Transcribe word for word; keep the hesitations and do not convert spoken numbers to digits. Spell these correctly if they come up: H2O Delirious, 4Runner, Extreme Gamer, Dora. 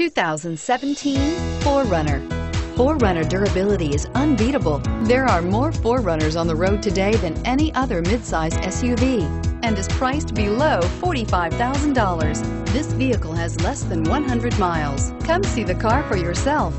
two thousand seventeen four runner. four runner durability is unbeatable. There are more four runners on the road today than any other midsize S U V and is priced below forty-five thousand dollars. This vehicle has less than one hundred miles. Come see the car for yourself.